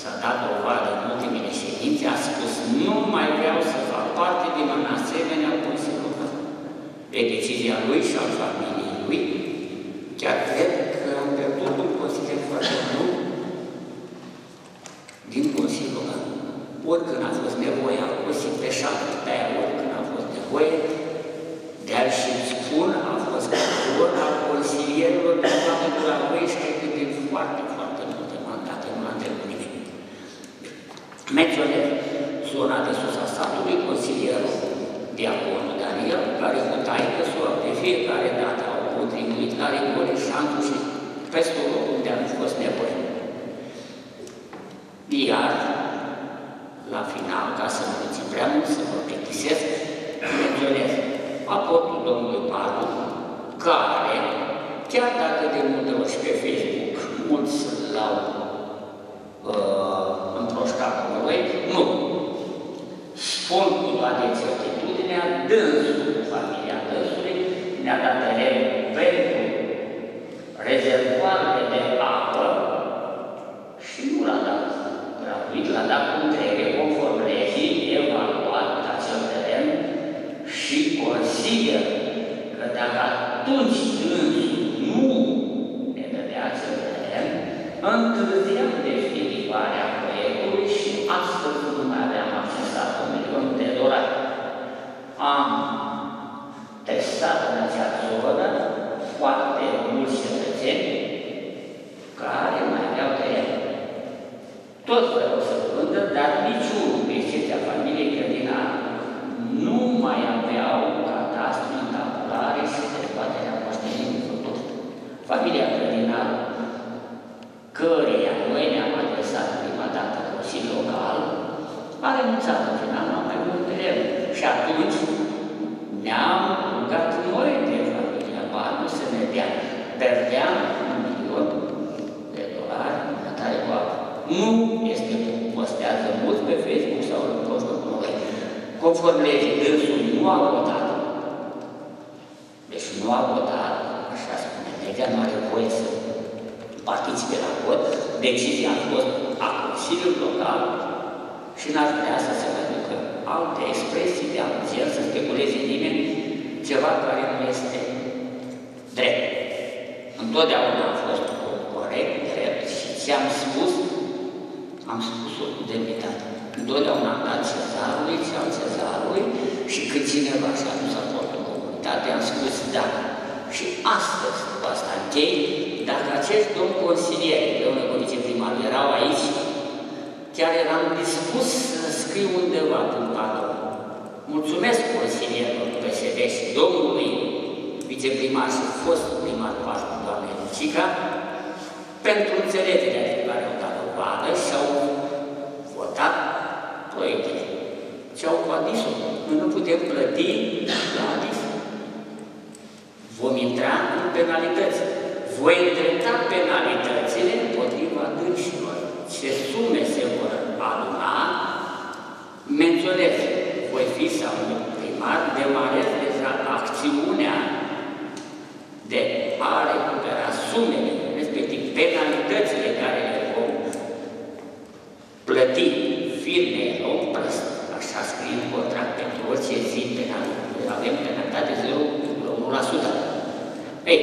s-a dat dovadă în ultimele ședințe, a spus, nu mai vreau să fac parte din un asemenea consiliu. E decizia lui și a familiei lui, chiar cred că am pierdut un consiliu foarte mult din consiliul ăla. Oricând a fost nevoie, am găsit pe șapte de aia, oricând a fost nevoie, de-ar și-mi spun, a fost călător la consilierilor, de toată gura lui și cred că de foarte, foarte multe mandate, nu l-am trecut nimic. Menționez zona de sus a statului, consilierul Diaconul Daniel, care cu taică sora de fiecare dată au contribuit la rigole șanțul și peste o loc unde am fost nevoie. Iar, la final, ca să nu țin prea mult, să vă plictisesc, menționez aportul domnului Paru, care, chiar dacă de multe ori și pe Facebook, mulți l-au împroșcat cu noi, nu. Spun cu toate certitudinea, dânsul, familia dânsului, ne-a dat terenul pentru rezervoarele de apă și nu l-a dat. L-a dat cum trebuie, conform legii, evaluat acel teren și consider că dacă atunci nu ne dădea acel teren, întârziam definitivarea proiectului și astăzi nu mai aveam accesat 1 milion de dolari. Am testat în acea zonă foarte mulți cetățeni care mai aveau teren. Tot vreau să vândă, dar niciunul, pe excepția familiei Cădinară, nu mai aveau cadastru în tabulare și dezbaterea moștenirii făcut. Familia Cădinară, căreia noi ne-am adresat prima dată Consiliul Local, a renunțat în final la mai mult teren. Și atunci ne-am rugat noi de familia Banu să ne dea. Perdeam 1 milion de dolari în mătare cu apă. Nu este că postează mulți pe Facebook sau în postul cu noi. Conform legii, dânsul nu a votat. Deci nu a votat, așa spune legea, nu are voie să participe la vot. Decizia a fost a Consiliului Local și n-ar vrea să se mai ducă alte expresii de aluzie, să speculeze nimeni ceva care nu este drept. Întotdeauna am fost corect, drept și ți-am spus, am spus-o cu demnitate. Întotdeauna am dat cezarului, ți-am cezarului și când cineva și-a dus aportul în comunitate, am spus da. Și astăzi, cu asta închei, dacă acești domn consilier, domnul viceprimar, erau aici, chiar eram dispus să scriu undeva în padră. Mulțumesc consilierilor PSD și domnului viceprimar și fost primar Pașcu, doamne Lucica, pentru înțelegerea de care au dat dovadă și au votat proiectele. Și au adis-o. Noi nu putem plăti la adis. Vom intra în penalități. Voi îndrepta penalitățile împotriva dânșilor. Ce sume se vor aluna, menționez, voi fi sau primar, demarez deja acțiunea de a recupera sumele, respectiv penalitățile care le vom plăti firme, om plăst, așa scrie în contract pentru orice zi penalitate, avem penalitate 0,1%. Ei,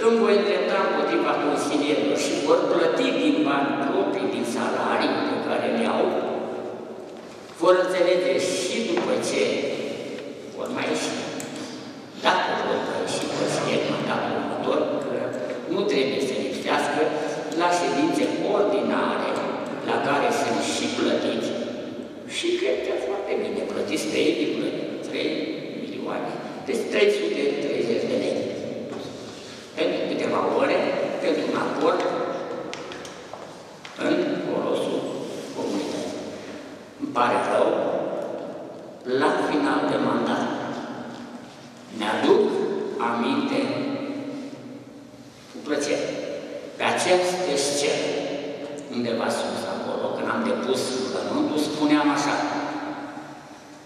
când voi îndrepta împotriva consilierilor și vor plăti din bani proprii, din salarii pe care le au, vor înțelege și după ce vor mai ieși. Dacă vor și consilierii mandatul următor, că nu trebuie să lipsească la ședințe ordinare la care sunt și plătiți. Și cred că foarte bine plătiți 3 milioane. Deci 330 de lei. Pentru câteva ore, pentru un acord în folosul comunității. Îmi pare rău, la final de mandat ne-aduc aminte cu plăcere. Pe aceste scene, undeva sus acolo, când am depus rugământul, spuneam așa,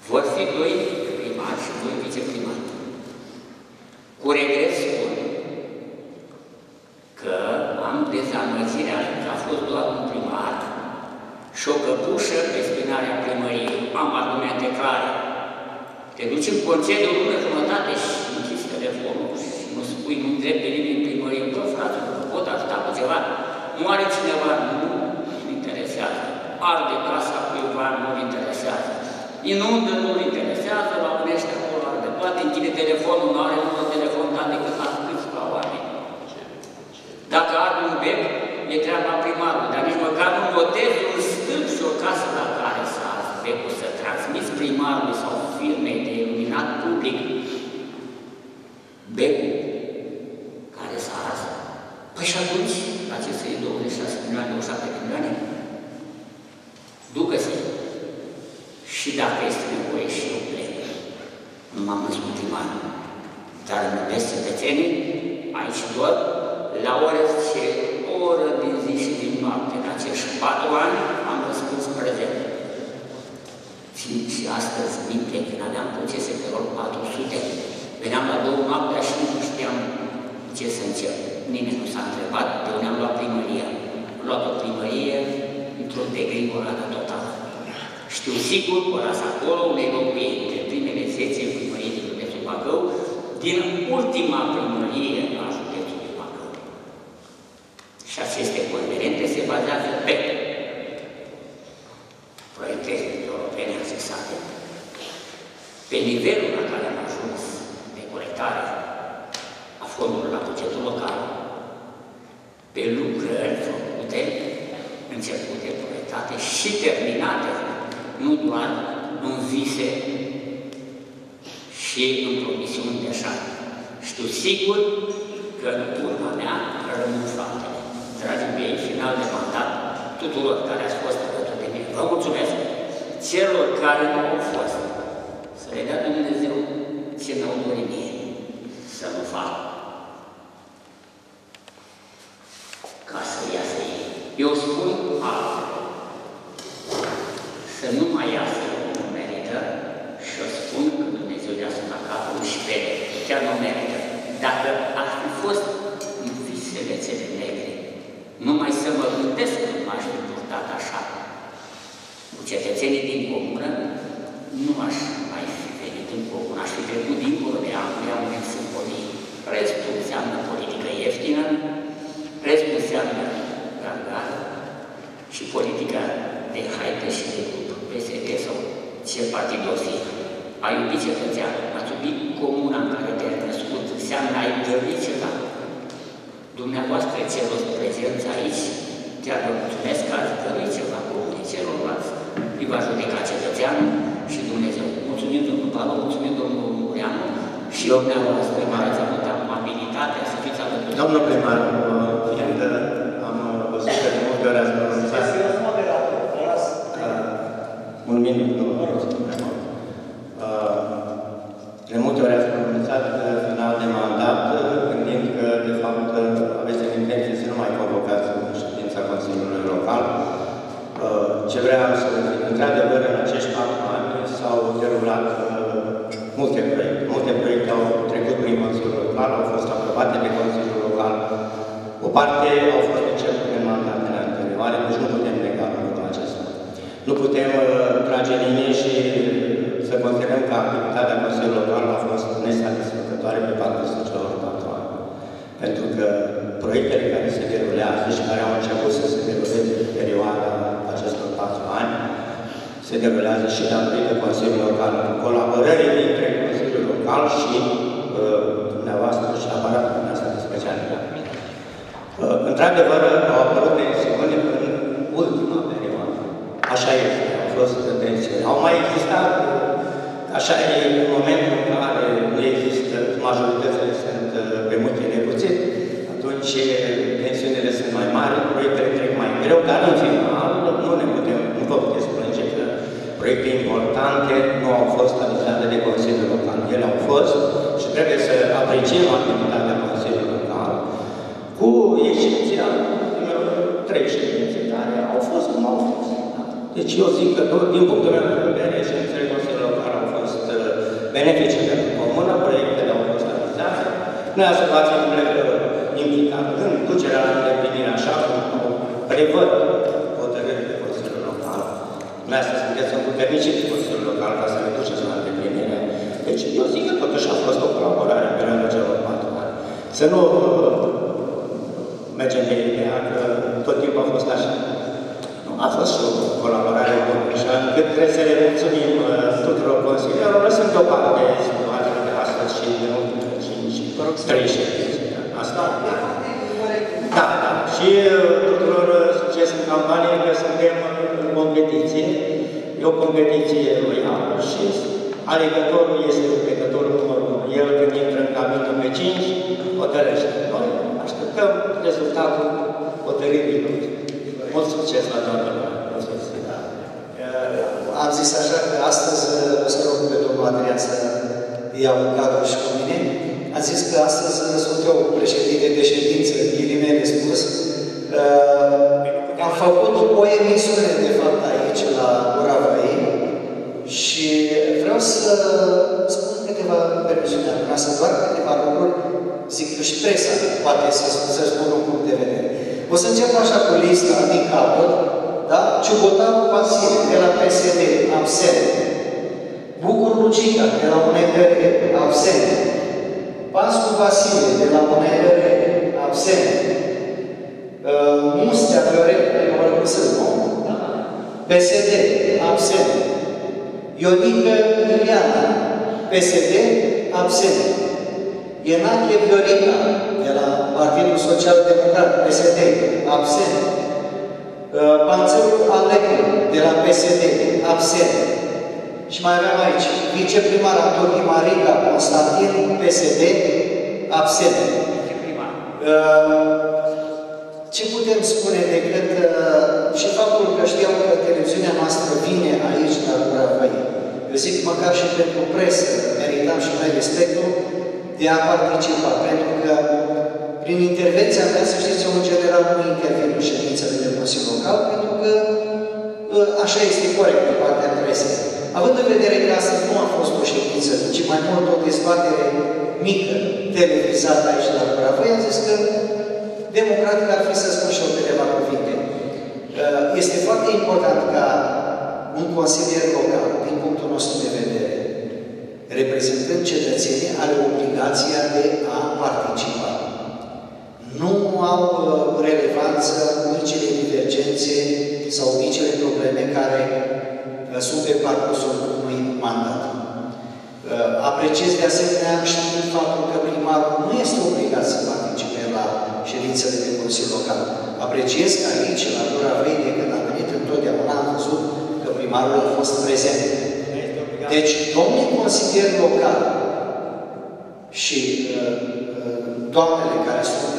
vor fi doi primari și doi viceprimari. Cu regret spun că am dezamăgirea că a fost doar un primar și o căpușă pe spinarea primăriei. Am argumente clare. Te duci în concediu o lună jumătate și închizi telefonul și nu spui, nu întreb pe nimeni în primărie, bă, frate, nu pot ajuta cu ceva. Nu are cineva, nu-l interesează. Arde casa cuiva, nu-l interesează. Inundă, nu-l interesează, la unește acolo, arde poate, închide telefonul, nu are număr telefon, dar decât la câțiva oameni. Dacă arde un bec, e treaba primarului, dar nici măcar nu votez un stâlp și o casă la care să arzi becul, să transmiți primarului sau firmei de iluminat public becul care să arzi. Păi și atunci, aceste 26 milioane, 27 milioane, ducă-se. Și dacă este nevoie și eu plec. Nu m-am născut primar. Dar îmi iubesc cetățenii, aici doar, la orice oră din zi și din noapte. În acești 4 ani am răspuns prezent. Și astăzi, minte, când aveam procese pe rol 400, veneam la 2 noaptea și nu știam ce să încep. Nimeni nu s-a întrebat, de unde am luat primăria. Am luat o primărie într-o degringolată totală. Știu sigur că o las acolo unei locuiri între primele 10 primării din județul Bacău, din ultima primărie a județului Bacău. Și aceste converente se bazează pe proiecte europene accesate, pe nivelul la care am ajuns de colectare a fondurilor la bugetul local, pe lucrări făcute, începute, proiectate și terminate, nu doar în vise și în promisiuni de așa. Știu sigur că în urma mea rămân faptele. Dragii mei, final de mandat, tuturor care ați fost alături de mine, vă mulțumesc. Celor care nu au fost, să le dea Dumnezeu ce n-au dorit mie să nu fac. Ca să iasă ei. Eu spun altfel. Să nu mai iasă cum merită și o spun că Dumnezeu i-a sunat la capul și pe chiar nu merită. Dacă ar fi fost în viselețele negre, numai să mă gândesc că m-aș fi purtat așa cu cetățenii din comună, nu aș mai fi venit în focul, aș fi trecut dincolo de ambele unei simfonii. Restul înseamnă politică ieftină, restul înseamnă rangară și politica de haită și de grup, PSD sau ce partid o fi. Ai iubit cetățean, ați iubit comuna în care te-ai născut, înseamnă ai dărit ceva. Dumneavoastră celor prezenți aici, chiar vă mulțumesc că ați dărit ceva comunii celorlalți. Îi va judeca cetățeanul și Dumnezeu. Mulțumim domnul Pală, mulțumim domnul Mureanu și eu dumneavoastră care ați avut amabilitatea să fiți alături. Domnul primar, am văzut că de multe ori ați pronunțat. Un minut, domnul primar. De multe ori ați pronunțat final de mandat, gândind că, de fapt, aveți în intenție să nu mai convocați în ședința Consiliului Local. Ce vreau să zic, într-adevăr, în acești 4 ani s-au derulat multe proiecte. Multe proiecte au trecut prin Consiliul Local, au fost aprobate de Consiliul Local. O parte au fost început în mandatele anterioare, deci nu putem nega lucrul acesta. Nu putem trage linie și să considerăm că activitatea Consiliului Local a fost nesatisfăcătoare pe parcursul celor 4 ani. Pentru că proiectele care se derulează și care au început să se deruleze în perioada acestor 4 ani, se derulează și datorită Consiliului Local, colaborării dintre Consiliul Local și dumneavoastră și aparatul dumneavoastră de specialitate. Într-adevăr, au apărut tensiuni în ultima perioadă. Așa este, au fost tensiuni. Au mai existat, așa e, în momentul în care nu există, majoritățile sunt pe multe nepuțini, atunci tensiunile sunt mai mari, proiectele trec mai greu, dar în final nu vă puteți plânge că proiecte importante nu au fost analizate de Consiliul Local. Ele au fost și trebuie să apreciem activitatea Consiliului Local, cu excepția primilor 3 ședințe care au fost, cum au fost. Deci eu zic că, din punctul meu de vedere, ședințele Consiliului Local au fost benefice pentru comună, proiectele au fost analizate. Noi asociația trebuie implicat în ducerea la îndeplinire, așa cum prevăd hotărârile Consiliului Local. Noi astăzi puteți împuterniciți de Consiliul Local ca să ne duceți la îndeplinire. Deci eu zic că totuși a fost o colaborare pe rândul celor 4 ani. Să nu mergem pe ideea că tot timpul a fost așa. A fost o colaborare bună, așa încât trebuie să le mulțumim tuturor consilierilor, lăsând o parte situația de astăzi și de 8, 5, 3 și 5. Asta? Da, da. Și tuturor ce sunt campanie, că suntem în competiție. E o competiție loială și alegătorul este alegătorul numărul 1. El când intră în capitolul pe 5, hotărăște. Noi așteptăm rezultatul hotărârii lui. Mult succes la toată lumea. Am zis așa că astăzi o să rog pe domnul Adrian să iau un cadru și cu mine. Am zis că astăzi sunt eu președinte de ședință, ghilimele spus. Am făcut o emisiune, de fapt, aici, la Gura Vaii și vreau să spun câteva, în permisiunea dumneavoastră, doar câteva lucruri, zic că și presa poate să spun un punct de vedere. O să încep așa cu lista din capăt, da? Ciubotaru Vasile, de la PSD, absent. Bucur Lucica, de la UNR, absent. Pascu Vasile, de la UNR, absent. Mustea Viorel, da? PSD, absent. Ionică Iuliana, PSD, absent. Ienache Viorica, de la Partidul Social Democrat, PSD, absent. Panțăru Alecu, de la PSD, absent. Și mai aveam aici viceprimar Antonie Marica Constantin, PSD, absent. Ce putem spune decât și faptul că știam că televiziunea noastră vine aici, la Gura Vaii. Eu zic, măcar și pentru presă, meritam și noi respectul de a participa, pentru că prin intervenția mea, să știți, eu în general nu intervin în ședințele de Consiliul Local, pentru că așa este corect pe partea presei. Având în vedere că astăzi nu a fost o ședință, ci mai mult o dezbatere mică, televizată aici la Gura Vaii, am zis că democratic ar fi să spun și eu câteva cuvinte. Este foarte important ca un consilier local, din punctul nostru de vedere, reprezentând cetățenii, are obligația de a participa. Nu au relevanță micile divergențe sau micile probleme care sunt pe parcursul unui mandat. Apreciez de asemenea și faptul că primarul nu este obligat să participe la ședințele de Consiliu Local. Apreciez că aici, la Gura Vaii, de când am venit întotdeauna, am văzut că primarul a fost prezent. Deci, domnul consilier local și doamnele care sunt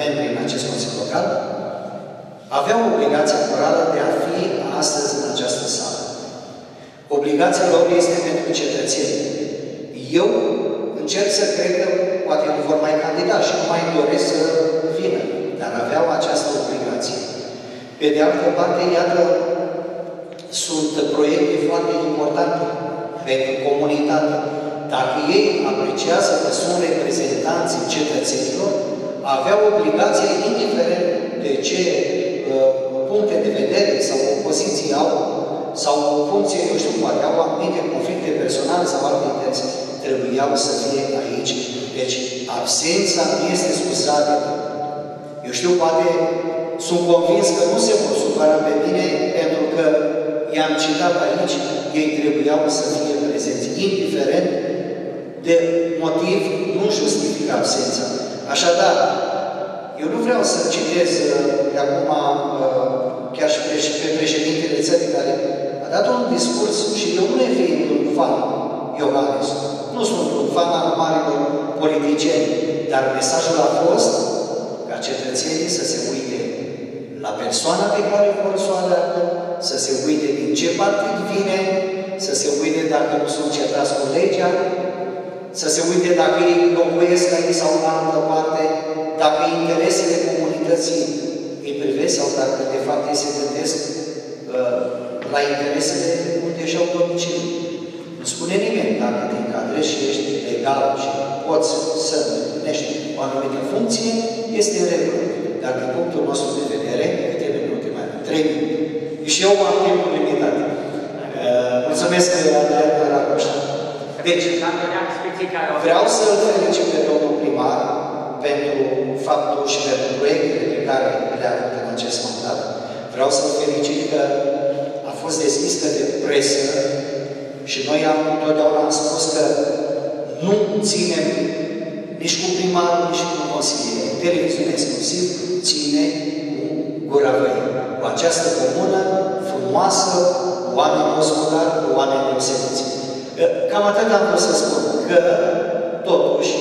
membri în acest Consiliu Local aveau obligația morală de a fi astăzi în această sală. Obligația lor este pentru cetățeni. Eu încerc să cred că poate nu vor mai candida și nu mai doresc să vină, dar aveau această obligație. Pe de altă parte, iată, sunt proiecte foarte importante pentru comunitate. Dacă ei apreciază că sunt reprezentanții cetățenilor, aveau obligația, indiferent de ce puncte de vedere sau opoziții au, sau în funcție, eu știu, poate au anumite conflicte personale sau alte interese, trebuiau să fie aici. Deci, absența nu este scuzată. Eu știu, poate sunt convins că nu se pot supăra pe mine, pentru că i-am citat aici, ei trebuiau să fie prezenți, indiferent de motiv, nu justifică absența. Așadar, eu nu vreau să citez de acum chiar și pe președintele țării care a dat un discurs și eu nu e fiind un fan, Iohannis, nu sunt un fan al marilor politicieni, dar mesajul a fost ca cetățenii să se uite la persoana pe care vor să o aleagă, să se uite din ce partid vine, să se uite dacă nu sunt certați cu legea, să se uite dacă ei locuiesc aici sau în altă parte, dacă interesele comunității îi privesc sau dacă, de fapt, ei se gândesc la interesele unde și-au domiciliu. Nu spune nimeni dacă te încadrezi și ești legal și poți să împlinești o anumită funcție, este în regulă. Dar, din punctul nostru de vedere, câte minute mai mult? 3 minute. Și eu am timpul limitat. Mulțumesc că i-am dat așa. Deci, vreau să-l felicit pe domnul primar pentru faptul și pentru proiectele pe care le-a avut în acest mandat. Vreau să-l felicit că a fost deschis de presă și noi întotdeauna am spus că nu ținem nici cu primarul, nici cu consiliere. Televiziunea exclusiv ține cu Gura Vaii, cu această comună frumoasă, oameni musculari, oameni deosebiți. Cam atât am vrut să spun, că totuși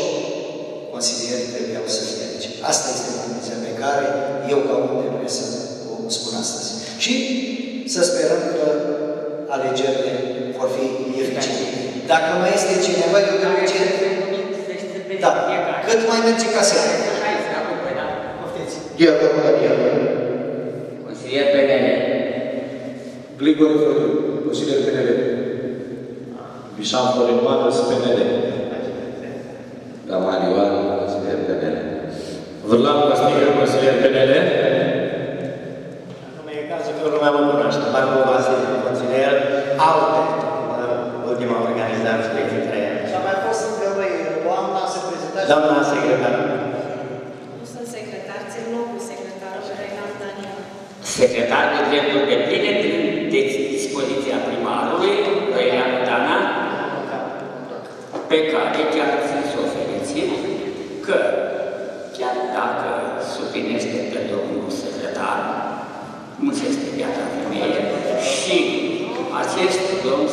consilierii trebuiau să fie aici. Asta este condiția pe care eu, ca om, trebuie să o spun astăzi. Și să sperăm că alegerile vor fi eficiente. Dacă mai este cineva, eu de obicei... Da, cât mai merge ca seara. Consilier PNL. Gligor Făriu, consilier PNL. Bișan Florin Matos, PNL. Gamal Ioan, consilier PNL. Vârlan Casnică, consilier PNL. Acum e cazul că lumea mă cunoaște. Barbu Vasile, consilier ALDE, ultima organizație de către ea. Și a mai fost încă voi, doamna se prezenta și... Doamna secretară. Nu sunt secretar, țin locul secretarul și Reinald Daniel. Secretar de dreptul de pline, de dispoziția primarului, Reinald Dana, pe care chiar țin să o felicit, că chiar dacă suplinește pe domnul secretar, nu se este viața femeie și acest domn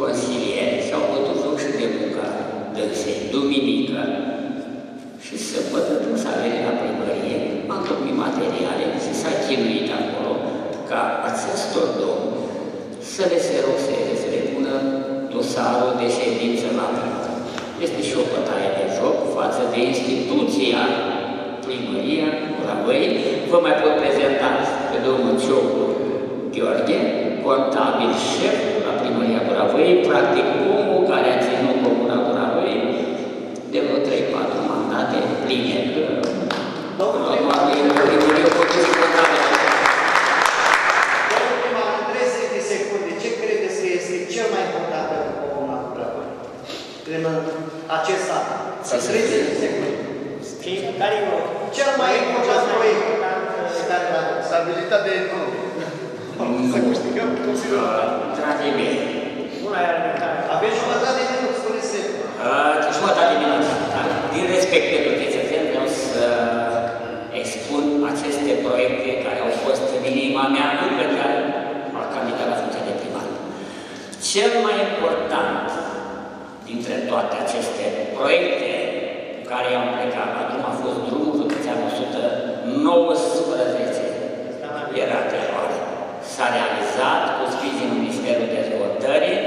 consilier și-au putut loc și de muncă dânse, duminică și sâmbătă când s-a venit la primărie, m-a întocmit materiale și s-a chinuit acolo ca acestor domn să le se roseze, să le pună dosarul de ședință la primărie. Este și o bătaie de joc față de instituția primăria Gura Vaii. Vă mai pot prezenta pe domnul Cioclu Gheorghe, contabil șef la primăria Gura Vaii, practic omul care a ținut comuna Gura Vaii de vreo 3-4 mandate pline. Domnul primar, în 30 de secunde, ce crezi? în acest an. Sunt 30 de secunde. Care e cel mai important proiect? Stabilitatea de economie. Să câștigăm posibil. Aveți jumătate de minut, spuneți secundă. Jumătate de minut. Din respect pentru cetățeni, vreau să expun aceste proiecte care au fost în inima mea, încă chiar m-a candidat la funcția de primar. Cel mai important dintre toate aceste proiecte cu care i-am plecat la drum a fost drumul județean 119. Era teroare. S-a realizat cu sprijinul Ministerului Dezvoltării,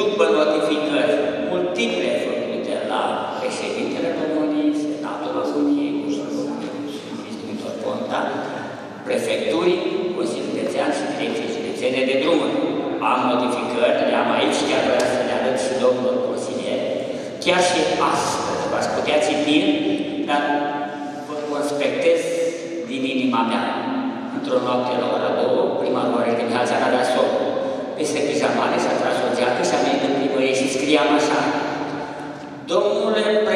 după notificări multiple făcute la președintele României, Senatul României, Institutul Ponta, Prefecturii, Consiliul Județean și Direcției Județene de Drumuri. Am notificări, le-am aici, chiar vreau să le arăt și domnul consilier. Chiar și astăzi v-ați putea citi, dar vă conspectez din inima mea. Într-o noapte la ora 2, prima oară din Halța Radasov, peste pijamale s-a tras o geacă și a venit în primărie și scriam așa: Domnule